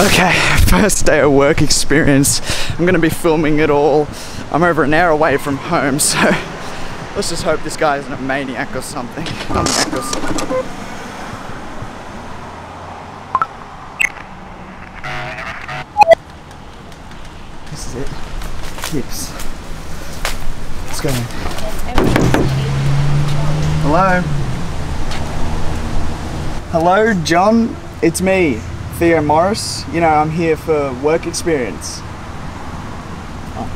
Okay, first day of work experience. I'm gonna be filming it all. I'm over an hour away from home, so let's just hope this guy isn't a maniac or something. This is it. Yes. Let's go. Hello. Hello, John. It's me, Theo Morris. You know, I'm here for work experience. Oh.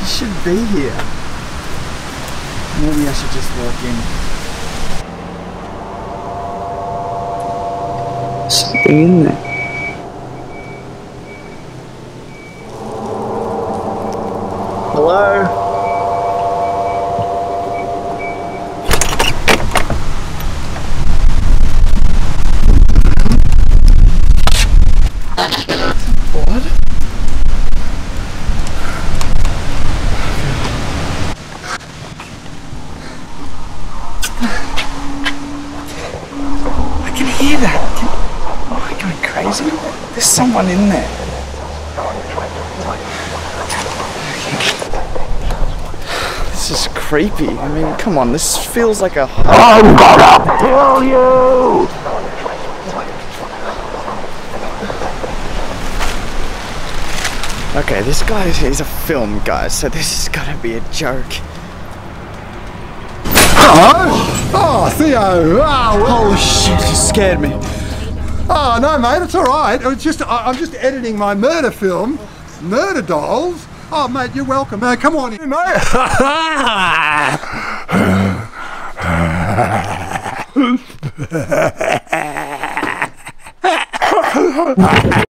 You should be here. Maybe I should just walk in. Should be in there. Hello? There's someone in there. This is creepy. I mean, come on, this feels like a... I'm gonna kill you! Okay, this guy is a film guy, so this is gonna be a joke. Oh! Oh, Theo! Oh, holy shit, you scared me. Oh no, mate, it's all right. It's just I'm just editing my murder film, Murder Dolls. Oh mate, you're welcome. Come on in, mate.